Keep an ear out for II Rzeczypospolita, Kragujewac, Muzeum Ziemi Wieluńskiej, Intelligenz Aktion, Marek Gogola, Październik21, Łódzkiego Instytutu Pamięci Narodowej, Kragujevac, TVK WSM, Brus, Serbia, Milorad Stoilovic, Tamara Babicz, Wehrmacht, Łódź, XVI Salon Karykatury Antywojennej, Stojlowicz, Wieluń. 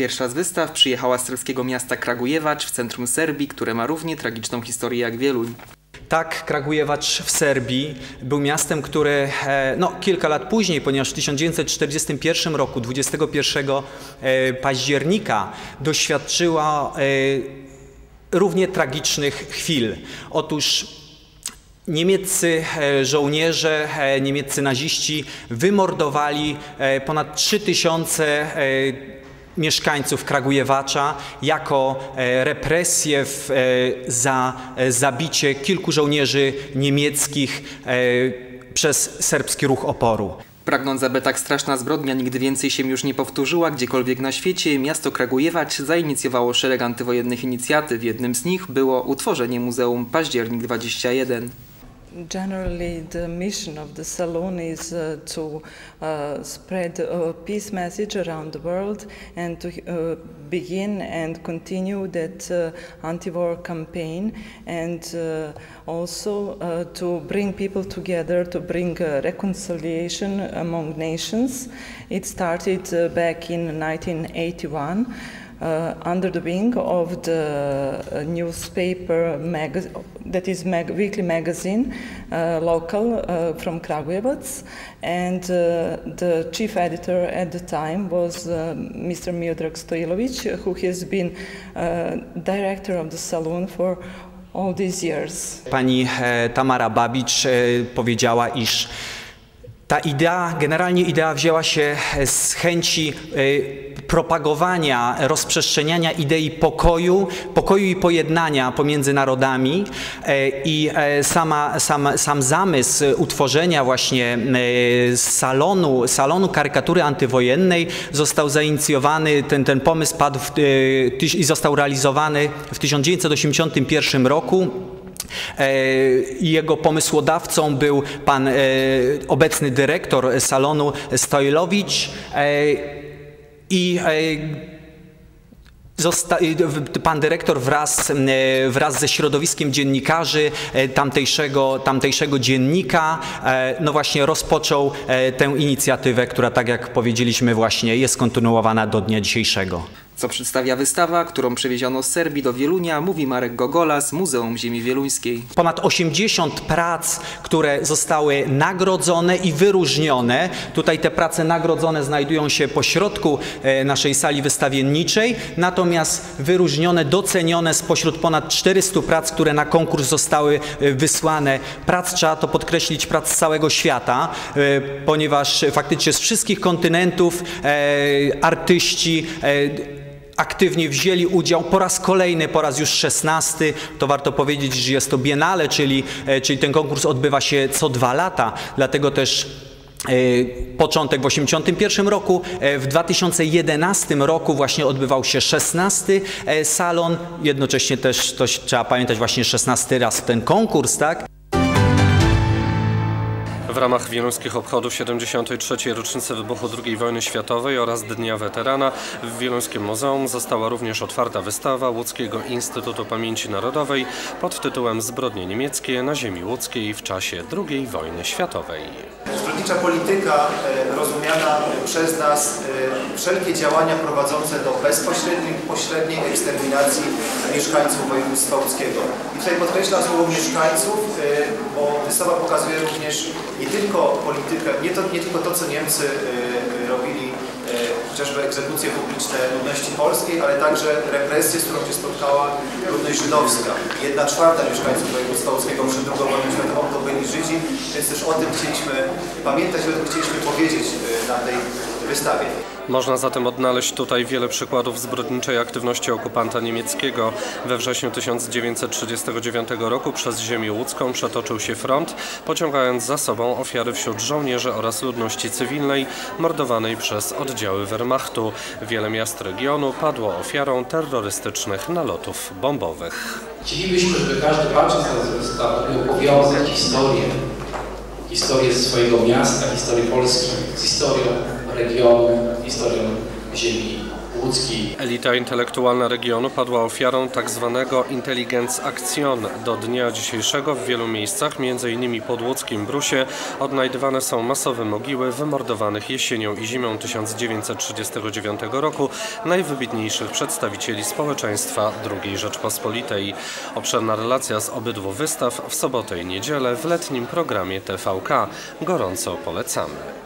Pierwsza z wystaw przyjechała z serbskiego miasta Kragujevac w centrum Serbii, które ma równie tragiczną historię jak Wieluń. Tak, Kragujevac w Serbii był miastem, które kilka lat później, ponieważ w 1941 roku, 21 października, doświadczyła równie tragicznych chwil. Otóż niemieccy żołnierze, niemieccy naziści wymordowali ponad 3000 mieszkańców Kragujewacza jako represję za zabicie kilku żołnierzy niemieckich przez serbski ruch oporu. Pragnąc, aby tak straszna zbrodnia nigdy więcej się już nie powtórzyła gdziekolwiek na świecie, miasto Kragujewac zainicjowało szereg antywojennych inicjatyw. Jednym z nich było utworzenie Muzeum Październik21. Generally, the mission of the salon is to spread a peace message around the world and to begin and continue that anti-war campaign, and also to bring people together, to bring reconciliation among nations. It started back in 1981. Under the wing of the newspaper that is weekly magazine, local from Kragujevac, and the chief editor at the time was Mr. Milorad Stoilovic, who has been director of the salon for all these years. Pani Tamara Babicz powiedziała, iż ta idea, generalnie idea wzięła się z chęci propagowania, rozprzestrzeniania idei pokoju i pojednania pomiędzy narodami, i sam zamysł utworzenia właśnie salonu karykatury antywojennej został zainicjowany, ten pomysł padł i został realizowany w 1981 roku. Jego pomysłodawcą był pan obecny dyrektor salonu Stojlowicz i pan dyrektor wraz ze środowiskiem dziennikarzy tamtejszego dziennika no właśnie rozpoczął tę inicjatywę, która, tak jak powiedzieliśmy, właśnie jest kontynuowana do dnia dzisiejszego. Co przedstawia wystawa, którą przewieziono z Serbii do Wielunia, mówi Marek Gogola z Muzeum Ziemi Wieluńskiej. Ponad 80 prac, które zostały nagrodzone i wyróżnione. Tutaj te prace nagrodzone znajdują się pośrodku naszej sali wystawienniczej, natomiast wyróżnione, docenione spośród ponad 400 prac, które na konkurs zostały wysłane. Prac, trzeba to podkreślić, prac z całego świata, ponieważ faktycznie z wszystkich kontynentów artyści aktywnie wzięli udział po raz kolejny, po raz już 16. To warto powiedzieć, że jest to biennale, czyli ten konkurs odbywa się co 2 lata. Dlatego też początek w 1981 roku, w 2011 roku właśnie odbywał się 16. salon. Jednocześnie też to trzeba pamiętać, właśnie 16 raz ten konkurs, tak? W ramach wieluńskich obchodów 73. rocznicy wybuchu II wojny światowej oraz Dnia Weterana w Wieluńskim Muzeum została również otwarta wystawa Łódzkiego Instytutu Pamięci Narodowej pod tytułem Zbrodnie niemieckie na ziemi łódzkiej w czasie II wojny światowej. Zbrodnicza polityka rozumiana przez nas, wszelkie działania prowadzące do bezpośredniej, pośredniej eksterminacji mieszkańców województwa łódzkiego. I tutaj podkreślam słowo mieszkańców, bo wystawa pokazuje również nie tylko politykę, nie tylko to, co Niemcy robili, chociażby egzekucje publiczne ludności polskiej, ale także represje, z którą się spotkała ludność żydowska. 1/4 mieszkańców województwa łódzkiego przed II wojną światową to byli Żydzi, więc też o tym chcieliśmy pamiętać, o tym chcieliśmy powiedzieć na tej wystawie. Można zatem odnaleźć tutaj wiele przykładów zbrodniczej aktywności okupanta niemieckiego. We wrześniu 1939 roku przez ziemię łódzką przetoczył się front, pociągając za sobą ofiary wśród żołnierzy oraz ludności cywilnej mordowanej przez oddziały Wehrmachtu. Wiele miast regionu padło ofiarą terrorystycznych nalotów bombowych. Chcielibyśmy, żeby każdy patrząc na tę wystawę opowiadał historię swojego miasta, historię Polski z historią regionu, historią ziemi. łódzki. Elita intelektualna regionu padła ofiarą tzw. Intelligenz Aktion. Do dnia dzisiejszego w wielu miejscach, m.in. pod łódzkim Brusie, odnajdywane są masowe mogiły wymordowanych jesienią i zimą 1939 roku najwybitniejszych przedstawicieli społeczeństwa II Rzeczpospolitej. Obszerna relacja z obydwu wystaw w sobotę i niedzielę w letnim programie TVK. Gorąco polecamy.